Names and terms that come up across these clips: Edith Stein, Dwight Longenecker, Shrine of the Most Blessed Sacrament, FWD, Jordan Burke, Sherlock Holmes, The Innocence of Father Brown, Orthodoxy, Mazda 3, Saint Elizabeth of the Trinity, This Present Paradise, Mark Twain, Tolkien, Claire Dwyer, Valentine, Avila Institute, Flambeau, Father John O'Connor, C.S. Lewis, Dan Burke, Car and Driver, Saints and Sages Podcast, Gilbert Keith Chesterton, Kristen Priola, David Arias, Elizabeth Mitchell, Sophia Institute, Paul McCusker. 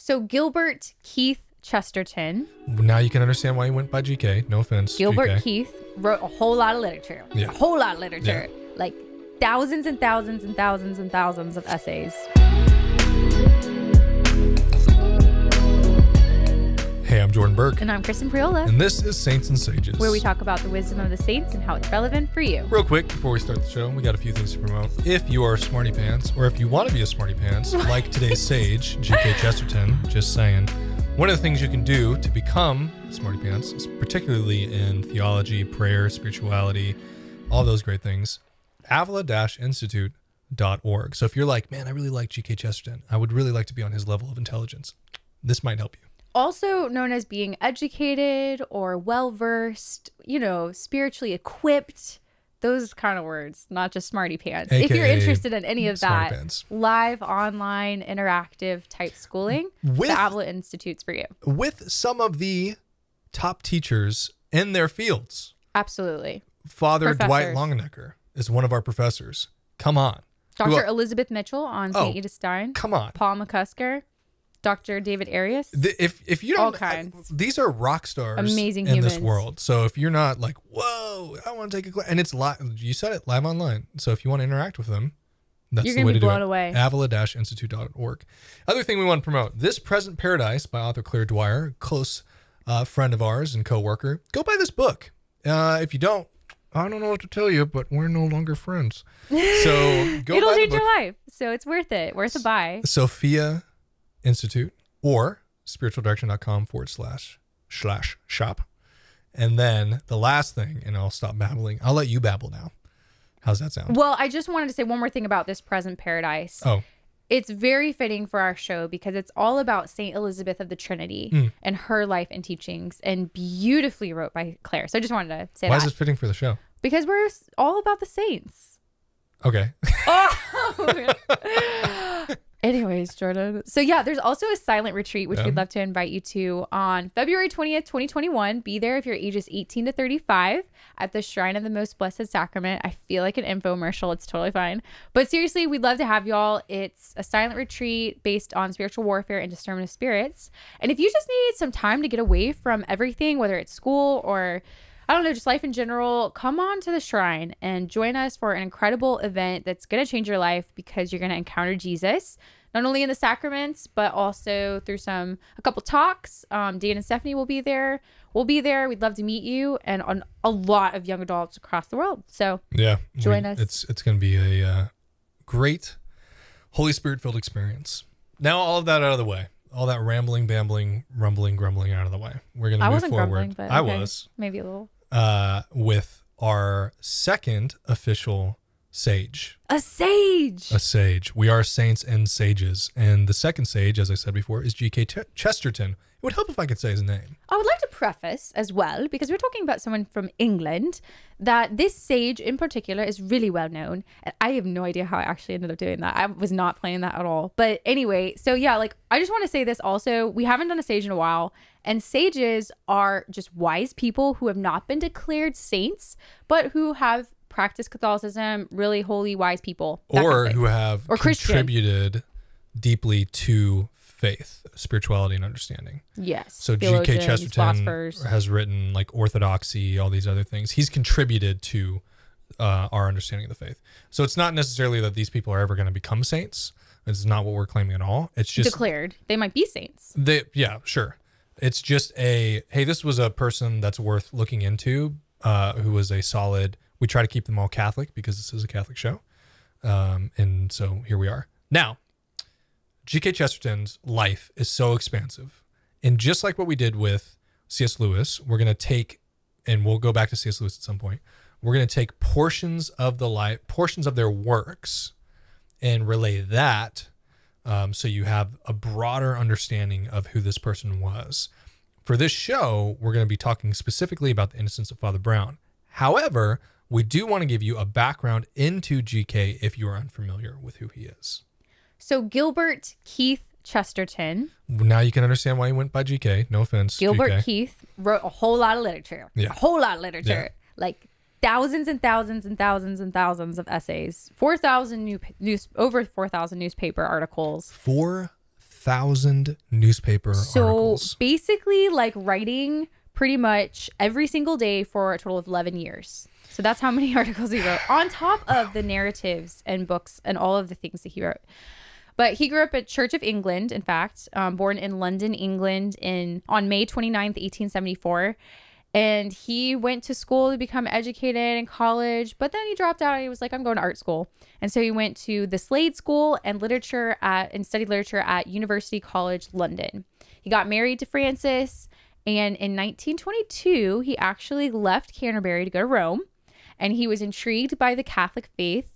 So Gilbert Keith Chesterton. Now you can understand why he went by GK. No offense. Gilbert Keith wrote a whole lot of literature. Yeah. A whole lot of literature. Yeah. Like thousands and thousands and thousands and thousands of essays. Hey, I'm Jordan Burke. And I'm Kristen Priola. And this is Saints and Sages, where we talk about the wisdom of the saints and how it's relevant for you. Real quick, before we start the show, we got a few things to promote. If you are a smarty pants, or if you want to be a smarty pants, like today's sage, G.K. Chesterton, just saying, one of the things you can do to become smarty pants, particularly in theology, prayer, spirituality, all those great things, avila-institute.org. So if you're like, man, I really like G.K. Chesterton, I would really like to be on his level of intelligence, this might help you. Also known as being educated or well-versed, you know, spiritually equipped, those kind of words, not just smarty pants. AKA if you're interested in any of that pants. Live, online, interactive type schooling, the Avila Institute's for you. With some of the top teachers in their fields. Absolutely. Father Dwight Longenecker is one of our professors. Come on. Dr. Elizabeth Mitchell on St. Edith Stein. Come on. Paul McCusker. Dr. David Arias. If you don't, these are rock stars, amazing in humans. This world. So if you're not like, whoa, I want to take a class, and it's live, you said it, live online. So if you want to interact with them, that's the way to do it. You're going to be blown away. Avila-institute.org. Other thing we want to promote, This Present Paradise by author Claire Dwyer, close friend of ours and co-worker. Go buy this book. If you don't, I don't know what to tell you, but we're no longer friends. So go It'll change your life. So it's worth it. Worth a buy. Sophia Institute or SpiritualDirection.com/shop. And then the last thing, and I'll stop babbling. I'll let you babble now. How's that sound? Well, I just wanted to say one more thing about This Present Paradise. Oh. It's very fitting for our show because it's all about Saint Elizabeth of the Trinity and her life and teachings, and beautifully wrote by Claire. So I just wanted to say Why is this fitting for the show? Because we're all about the saints. Okay. Oh, anyways, Jordan. So yeah, there's also a silent retreat, which we'd love to invite you to on February 20th, 2021. Be there if you're ages 18 to 35 at the Shrine of the Most Blessed Sacrament. I feel like an infomercial. It's totally fine. But seriously, we'd love to have y'all. It's a silent retreat based on spiritual warfare and discernment of spirits. And if you just need some time to get away from everything, whether it's school or I don't know, just life in general, come on to the shrine and join us for an incredible event that's going to change your life, because you're going to encounter Jesus, not only in the sacraments, but also through a couple talks. Dan and Stephanie will be there. We'll be there. We'd love to meet you, and on a lot of young adults across the world. So yeah, join us. It's going to be a great Holy Spirit-filled experience. Now all of that out of the way. All that rambling, bambling, rumbling, grumbling out of the way. We're going to move forward. But I was. Maybe a little. With our second official sage. A sage! A sage. We are Saints and Sages. And the second sage, as I said before, is G.K. Chesterton. It would help if I could say his name. I would like to preface as well, because we're talking about someone from England, that this sage in particular is really well known. And I have no idea how I actually ended up doing that. I was not planning that at all. But anyway, so yeah, like I just want to say this also. We haven't done a sage in a while. And sages are just wise people who have not been declared saints, but who have practiced Catholicism, really holy, wise people. Or who have contributed deeply to faith, spirituality, and understanding. Yes. So G.K. Chesterton has written like Orthodoxy, all these other things. He's contributed to our understanding of the faith. So it's not necessarily that these people are ever going to become saints. It's not what we're claiming at all. It's just declared. They might be saints. Yeah, sure. It's just a, hey, this was a person that's worth looking into, who was a solid, we try to keep them all Catholic because this is a Catholic show. And so here we are. Now, G.K. Chesterton's life is so expansive. And just like what we did with C.S. Lewis, we're going to take, and we'll go back to C.S. Lewis at some point, we're going to take portions of the life, portions of their works, and relay that so you have a broader understanding of who this person was. For this show, we're going to be talking specifically about The Innocence of Father Brown. However, we do want to give you a background into GK if you are unfamiliar with who he is. So Gilbert Keith Chesterton. Now you can understand why he went by GK. No offense, Gilbert Keith wrote a whole lot of literature. Yeah. A whole lot of literature. Yeah. Like thousands and thousands and thousands and thousands of essays, over 4,000 newspaper articles, 4,000 1,000 newspaper articles. So basically like writing pretty much every single day for a total of 11 years. So that's how many articles he wrote on top of the narratives and books and all of the things that he wrote. But he grew up at Church of England, in fact, born in London, England on May 29th, 1874. And he went to school to become educated in college, but then he dropped out and he was like, I'm going to art school. And so he went to the Slade School and studied literature at University College London. He got married to Frances, and in 1922, he actually left Canterbury to go to Rome, and he was intrigued by the Catholic faith.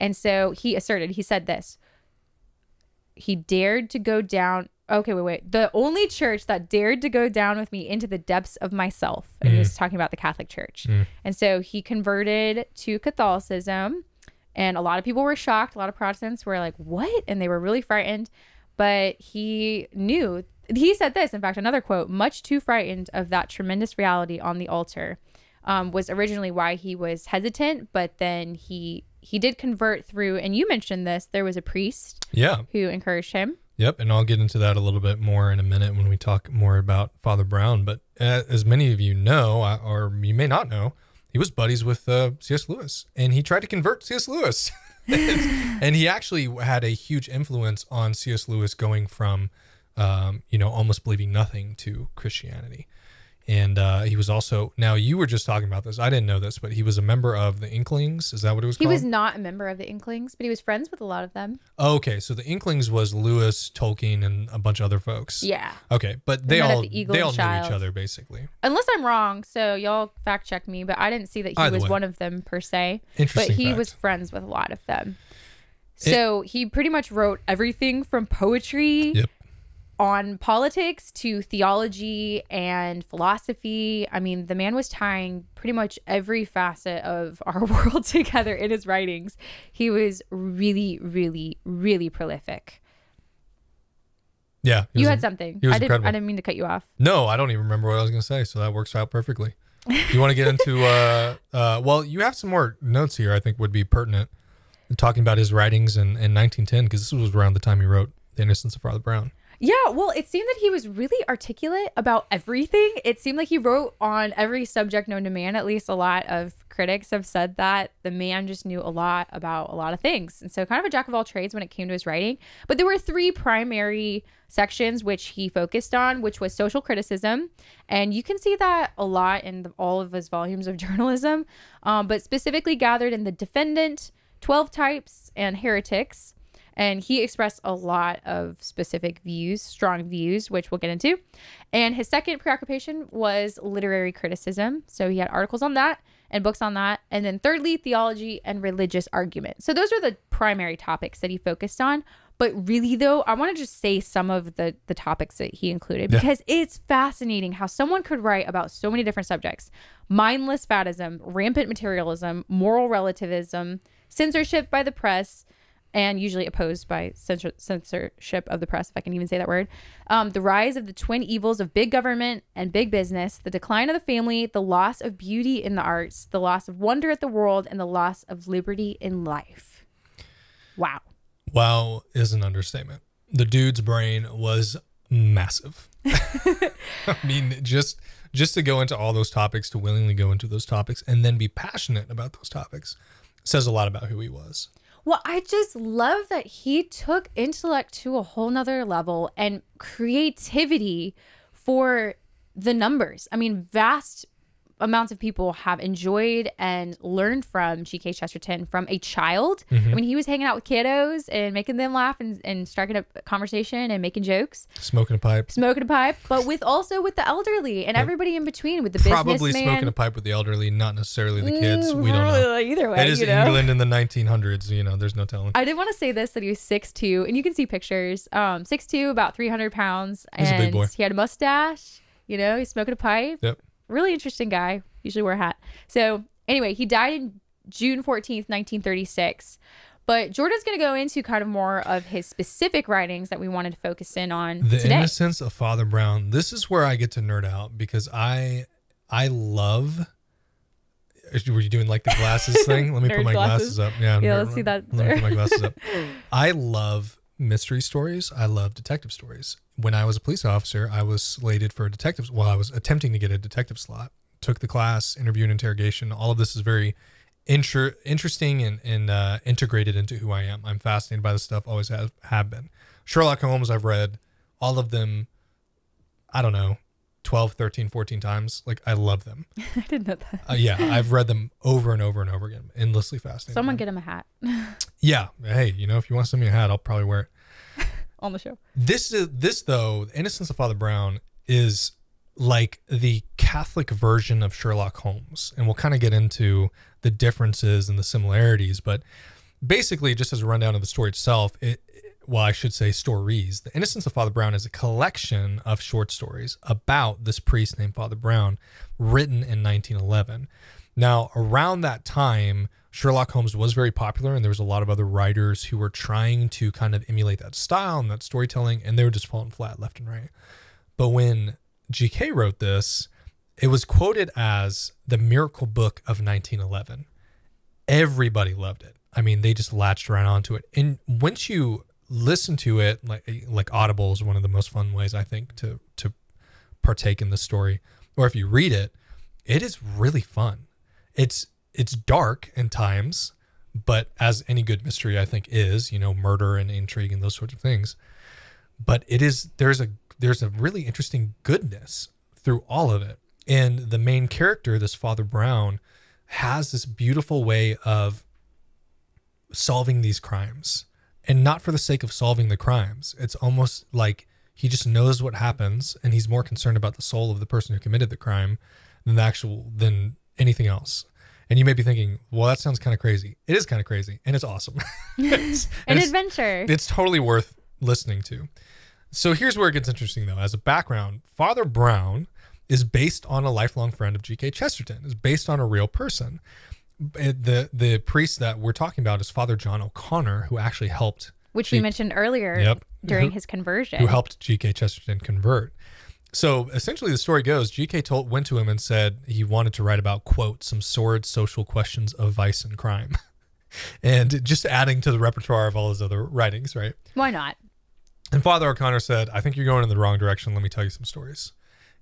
And so he said this. He dared to go down. Okay, wait. The only church that dared to go down with me into the depths of myself. And he was talking about the Catholic Church. And so he converted to Catholicism. And a lot of people were shocked. A lot of Protestants were like, what? And they were really frightened. But he knew. He said this, in fact, another quote, much too frightened of that tremendous reality on the altar, was originally why he was hesitant. But then he did convert through, and you mentioned this, there was a priest who encouraged him. Yep, and I'll get into that a little bit more in a minute when we talk more about Father Brown. But as many of you know, or you may not know, he was buddies with C.S. Lewis, and he tried to convert C.S. Lewis. And he actually had a huge influence on C.S. Lewis going from, almost believing nothing to Christianity. And he was also, now you were just talking about this, I didn't know this, but he was a member of the Inklings. Is that what it was called? He was not a member of the Inklings, but he was friends with a lot of them. Oh, okay, so the Inklings was Lewis, Tolkien, and a bunch of other folks. Yeah. Okay, but they all knew each other, basically. Unless I'm wrong, so y'all fact check me, but I didn't see that he was one of them per se. Interesting fact. But he was friends with a lot of them. So he pretty much wrote everything from poetry. Yep. On politics to theology and philosophy. I mean, the man was tying pretty much every facet of our world together in his writings. He was really, really, really prolific. Yeah. You had something. I didn't mean to cut you off. No, I don't even remember what I was going to say, so that works out perfectly. You want to get into, well, you have some more notes here I think would be pertinent in talking about his writings in 1910, because this was around the time he wrote The Innocence of Father Brown. Yeah, well, it seemed that he was really articulate about everything. It seemed like he wrote on every subject known to man. At least a lot of critics have said that. The man just knew a lot about a lot of things. And so kind of a jack of all trades when it came to his writing. But there were three primary sections which he focused on, which was social criticism. And you can see that a lot in all of his volumes of journalism, but specifically gathered in The Defendant, 12 Types, and Heretics. And he expressed a lot of specific views, strong views, which we'll get into. And his second preoccupation was literary criticism. So he had articles on that and books on that. And then thirdly, theology and religious argument. So those are the primary topics that he focused on. But really, though, I want to just say some of the topics that he included, because it's fascinating how someone could write about so many different subjects. Mindless faddism, rampant materialism, moral relativism, censorship by the press, and usually opposed by censorship of the press, if I can even say that word. The rise of the twin evils of big government and big business, the decline of the family, the loss of beauty in the arts, the loss of wonder at the world, and the loss of liberty in life. Wow. Wow is an understatement. The dude's brain was massive. I mean, just to go into all those topics, to willingly go into those topics, and then be passionate about those topics, says a lot about who he was. Well, I just love that he took intellect to a whole nother level and creativity for the numbers. I mean, vast amounts of people have enjoyed and learned from G.K. Chesterton from a child. I mean, he was hanging out with kiddos and making them laugh and striking up a conversation and making jokes. Smoking a pipe, but also with the elderly and everybody in between, with the businessman. Probably smoking a pipe with the elderly, not necessarily the kids. We don't know. Either way, it is England in the 1900s. You know, there's no telling. I did want to say this, that he was 6'2", and you can see pictures. 6'2", about 300 pounds. He's a big boy. He had a mustache. You know, he's smoking a pipe. Yep. Really interesting guy. Usually wear a hat. So anyway, he died in June 14th, 1936. But Jordan's going to go into kind of more of his specific writings that we wanted to focus in on today. The Innocence of Father Brown. This is where I get to nerd out, because I love... Were you doing like the glasses thing? Let me put my glasses up. Yeah, let's see that. Let me put my glasses up. I love mystery stories. I love detective stories. When I was a police officer, I was slated for a detective. Well, I was attempting to get a detective slot, took the class, interview and interrogation. All of this is very interesting and integrated into who I am. I'm fascinated by this stuff, always have been. Sherlock Holmes, I've read all of them, I don't know, 12, 13, 14 times. Like, I love them. I didn't know that. Yeah, I've read them over and over and over again. Endlessly fascinating. Someone get him a hat. Yeah. Hey, you know, if you want to send me a hat, I'll probably wear it. On the show. This though, The Innocence of Father Brown is like the Catholic version of Sherlock Holmes. And we'll kind of get into the differences and the similarities. But basically, just as a rundown of the story itself, well, I should say stories. The Innocence of Father Brown is a collection of short stories about this priest named Father Brown, written in 1911. Now, around that time, Sherlock Holmes was very popular, and there was a lot of other writers who were trying to kind of emulate that style and that storytelling, and they were just falling flat left and right. But when G.K. wrote this, it was quoted as the miracle book of 1911. Everybody loved it. I mean, they just latched right onto it. And once you listen to it, like Audible is one of the most fun ways, I think, to partake in the story. Or if you read it, it is really fun. It's dark in times, but as any good mystery, I think, is, you know, murder and intrigue and those sorts of things. But it is, there's a really interesting goodness through all of it. And the main character, this Father Brown, has this beautiful way of solving these crimes, and not for the sake of solving the crimes. It's almost like he just knows what happens, and he's more concerned about the soul of the person who committed the crime than anything else. And you may be thinking, well, that sounds kind of crazy. It is kind of crazy, and it's awesome. An adventure. It's totally worth listening to. So here's where it gets interesting, though. As a background, Father Brown is based on a lifelong friend of G.K. Chesterton. It's based on a real person. The priest that we're talking about is Father John O'Connor, who actually helped, which we mentioned earlier, during his conversion, who helped G.K. Chesterton convert. So essentially the story goes, G.K. went to him and said he wanted to write about, quote, some sordid social questions of vice and crime, and just adding to the repertoire of all his other writings, right? Why not? And Father O'Connor said, I think you're going in the wrong direction. Let me tell you some stories.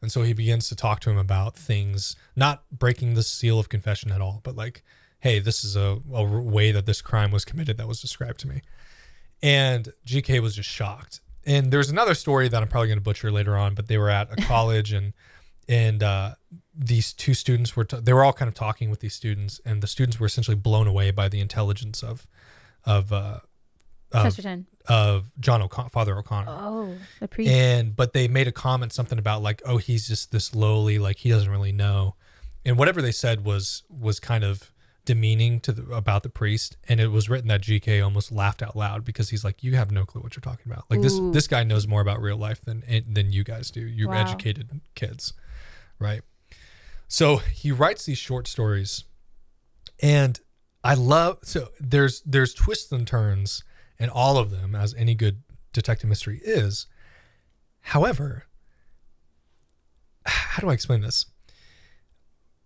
And so he begins to talk to him about things, not breaking the seal of confession at all, but like, hey, this is a way that this crime was committed that was described to me. And GK was just shocked. And there's another story that I'm probably going to butcher later on, but they were at a college, and these two students were all kind of talking with these students, and the students were essentially blown away by the intelligence of Father O'Connor. Oh, the priest. But they made a comment, something about like, oh, he's just this lowly, like he doesn't really know. And whatever they said was kind of demeaning about the priest. And it was written that GK almost laughed out loud, because he's like, you have no clue what you're talking about. Like, this guy knows more about real life than you guys do. You're educated kids, right? So he writes these short stories, and I love, so there's twists and turns in all of them, as any good detective mystery is. However, how do I explain this?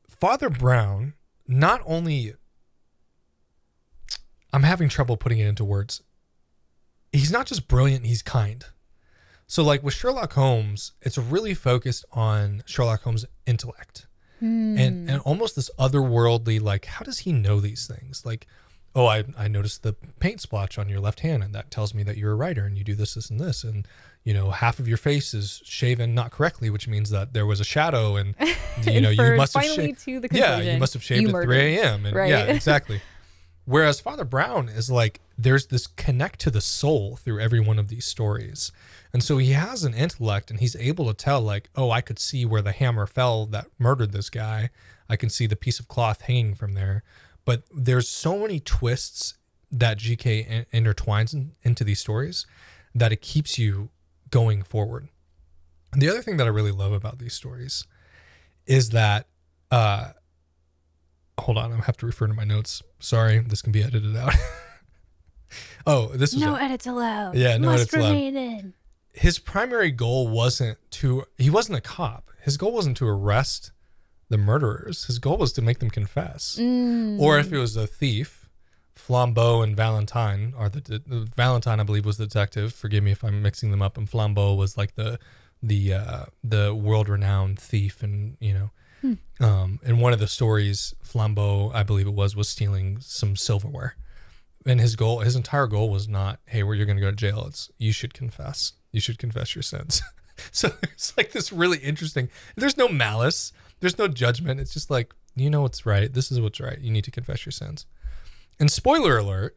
Father Brown, not only, I'm having trouble putting it into words, he's not just brilliant, he's kind. So like with Sherlock Holmes, it's really focused on Sherlock Holmes' intellect. And almost this otherworldly, like, how does he know these things? Like, oh, I noticed the paint splotch on your left hand, and that tells me that you're a writer, and you do this, this, and this. And, you know, half of your face is shaven not correctly, which means that there was a shadow, and, you know, you must have shaved. Yeah, you must have shaved at 3 a.m. Right. Yeah, exactly. Whereas Father Brown is like, there's this connect to the soul through every one of these stories. And so he has an intellect, and he's able to tell, like, oh, I could see where the hammer fell that murdered this guy. I can see the piece of cloth hanging from there. But there's so many twists that GK intertwines into these stories that it keeps you going forward. And the other thing that I really love about these stories is that, hold on, I have to refer to my notes. Sorry, this can be edited out. Oh, this is no edits allowed. Yeah, no edits allowed. In. His primary goal he wasn't a cop. His goal wasn't to arrest the murderers. His goal was to make them confess. Or if it was a thief, Flambeau and Valentine are the Valentine, I believe, was the detective. Forgive me if I'm mixing them up. And Flambeau was like the world-renowned thief, and you know, in one of the stories, Flambeau, I believe it was stealing some silverware, and his goal, his entire goal, was not, hey, well, you're going to go to jail. It's you should confess your sins. So it's like this really interesting. There's no malice. There's no judgment. It's just like, you know what's right. This is what's right. You need to confess your sins. And spoiler alert,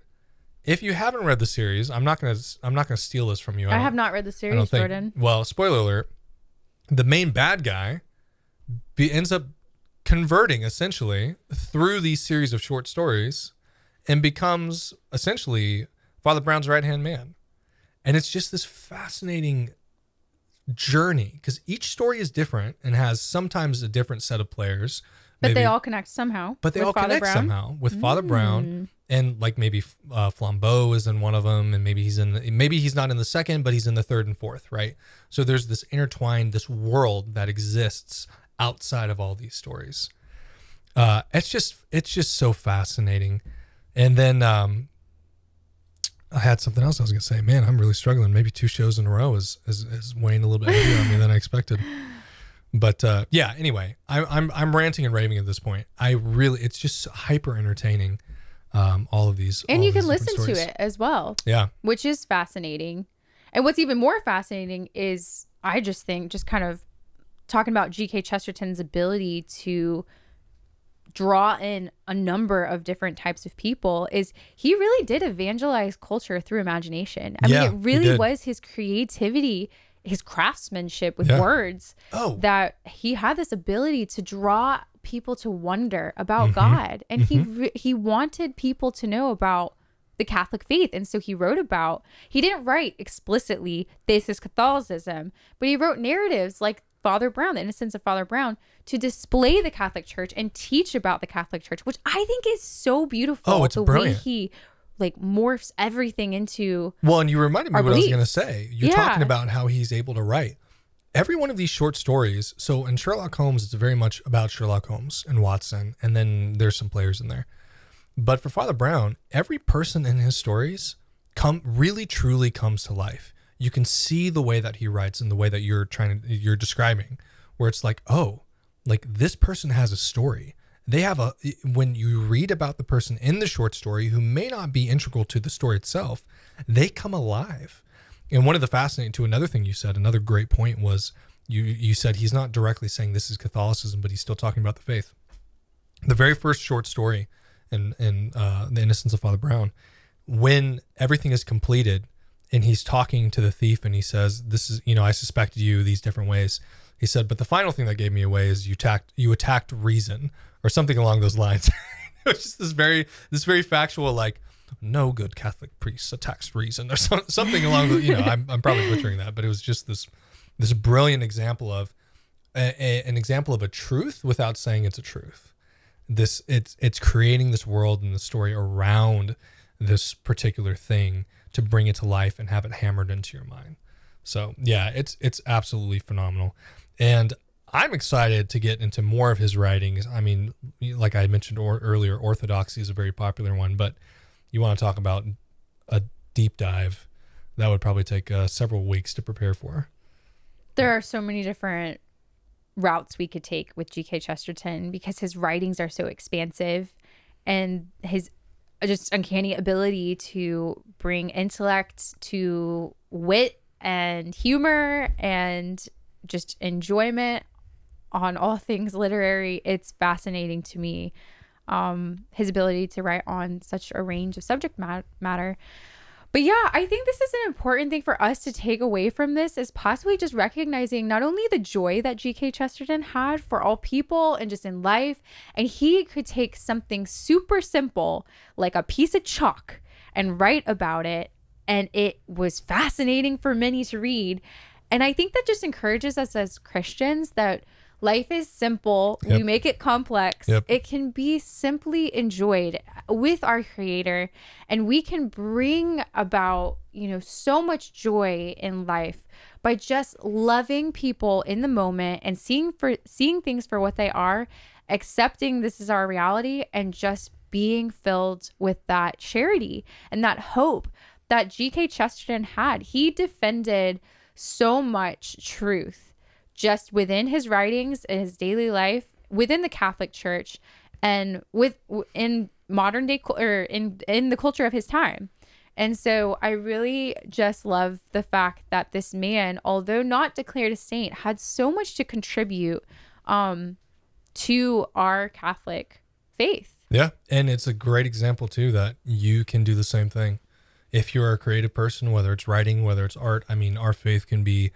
if you haven't read the series, I'm not gonna steal this from you. I have not read the series, Jordan. Well, spoiler alert, the main bad guy ends up converting essentially through these series of short stories and becomes essentially Father Brown's right-hand man. And it's just this fascinating journey because each story is different and has sometimes a different set of players. Maybe, but they all connect somehow. But they all connect somehow with Father Brown, and like maybe Flambeau is in one of them, and maybe he's in the, maybe he's not in the second, but he's in the third and fourth, right? So there's this intertwined, this world that exists outside of all these stories. It's just so fascinating. And then I had something else I was gonna say. Man, I'm really struggling. Maybe two shows in a row is weighing a little bit heavier on me than I expected. But yeah, anyway, I'm ranting and raving at this point. I really, it's just hyper entertaining, all of these. And you can listen to it as well. Yeah. Which is fascinating. And what's even more fascinating is, I just think, just kind of talking about G.K. Chesterton's ability to draw in a number of different types of people, is he really did evangelize culture through imagination. I mean, it really was his creativity, his craftsmanship with words, that he had this ability to draw people to wonder about God. And he wanted people to know about the Catholic faith. And so he wrote about, he didn't write explicitly, this is Catholicism, but he wrote narratives like Father Brown, The Innocence of Father Brown, to display the Catholic Church and teach about the Catholic Church, which I think is so beautiful. Oh, it's brilliant. Way he like morphs everything into. Well, and you reminded me what beliefs. I was going to say. You're talking about how he's able to write every one of these short stories. So in Sherlock Holmes, it's very much about Sherlock Holmes and Watson, and then there's some players in there. But for Father Brown, every person in his stories really truly comes to life. You can see the way that he writes and the way that you're describing, where it's like, oh, like this person has a story. They have a, when you read about the person in the short story who may not be integral to the story itself, they come alive. And one of the fascinating, to another thing you said, another great point was you said he's not directly saying this is Catholicism, but he's still talking about the faith. The very first short story in The Innocence of Father Brown, when everything is completed and he's talking to the thief and he says, this is, you know, I suspected you these different ways. He said, but the final thing that gave me away is you attacked reason, or something along those lines. It was just this very factual, like, no good Catholic priest attacks reason, or something along the, you know, I'm probably butchering that, but it was just this brilliant example of an example of a truth without saying it's a truth. It's creating this world and the story around this particular thing to bring it to life and have it hammered into your mind. So yeah, it's absolutely phenomenal. And I'm excited to get into more of his writings. I mean, like I mentioned earlier, Orthodoxy is a very popular one, but you want to talk about a deep dive, that would probably take several weeks to prepare for. There are so many different routes we could take with G.K. Chesterton because his writings are so expansive, and his just uncanny ability to bring intellect to wit and humor and just enjoyment on all things literary. It's fascinating to me, his ability to write on such a range of subject matter. But yeah, I think this is an important thing for us to take away from this, is possibly just recognizing not only the joy that G.K. Chesterton had for all people and just in life, and he could take something super simple like a piece of chalk and write about it, and it was fascinating for many to read. And I think that just encourages us as Christians that life is simple. Yep. We make it complex. Yep. It can be simply enjoyed with our Creator, and we can bring about, you know, so much joy in life by just loving people in the moment and seeing things for what they are, accepting this is our reality, and just being filled with that charity and that hope that G.K. Chesterton had. He defended so much truth just within his writings and his daily life within the Catholic Church and in modern day or in the culture of his time. And so I really just love the fact that this man, although not declared a saint, had so much to contribute to our Catholic faith. Yeah. And it's a great example too, that you can do the same thing. If you're a creative person, whether it's writing, whether it's art, I mean, our faith can be,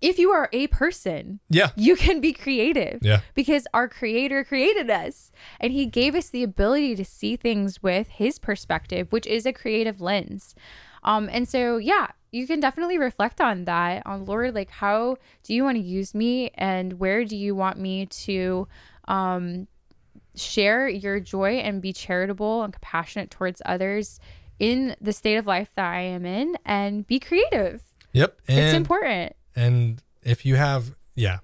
if you are a person, yeah, you can be creative, yeah, because our Creator created us and He gave us the ability to see things with His perspective, which is a creative lens. And so, yeah, you can definitely reflect on that, on Lord, like, how do you want to use me and where do you want me to, share your joy and be charitable and compassionate towards others in the state of life that I am in, and be creative. Yep. It's important. And if you have, yeah,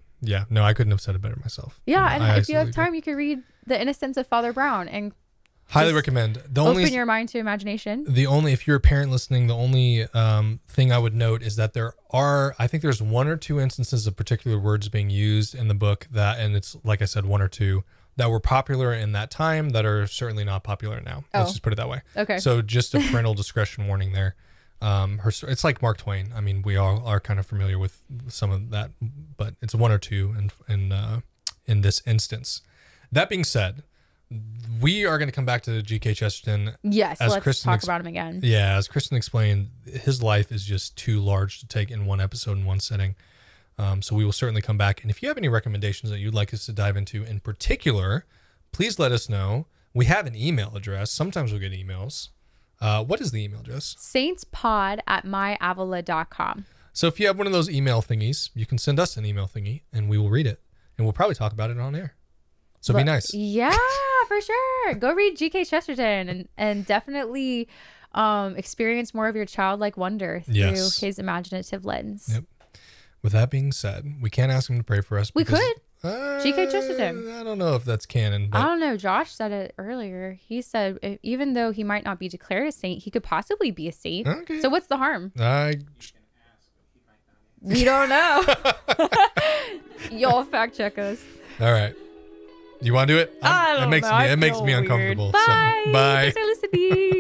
no, I couldn't have said it better myself. Yeah, you know, and if you have time, you could read The Innocence of Father Brown, and highly recommend. The only open your mind to imagination. The only, if you're a parent listening, the only thing I would note is that there are, I think there's one or two instances of particular words being used in the book that, and it's like I said, one or two that were popular in that time that are certainly not popular now. Oh. Let's just put it that way. Okay. So just a parental discretion warning there. It's like Mark Twain. I mean, we all are kind of familiar with some of that, but it's one or two in this instance. That being said, we are going to come back to G.K. Chesterton. Yes, as let's talk about him again. Yeah, as Kristen explained, his life is just too large to take in one episode, in one setting. So we will certainly come back. And if you have any recommendations that you'd like us to dive into in particular, please let us know. We have an email address. Sometimes we'll get emails. What is the email address? saintspod@myavila.com. So if you have one of those email thingies, you can send us an email thingy and we will read it. And we'll probably talk about it on air. So be nice. Yeah, for sure. Go read G.K. Chesterton and definitely experience more of your childlike wonder through his imaginative lens. Yep. With that being said, we can't ask him to pray for us. Because, we could. G.K. Chesterton. I don't know if that's canon. But I don't know. Josh said it earlier. He said even though he might not be declared a saint, he could possibly be a saint. Okay. So what's the harm? We don't know. Y'all fact check us. All right. You want to do it? I don't know. It makes me uncomfortable. Bye. So, bye. Thanks for listening.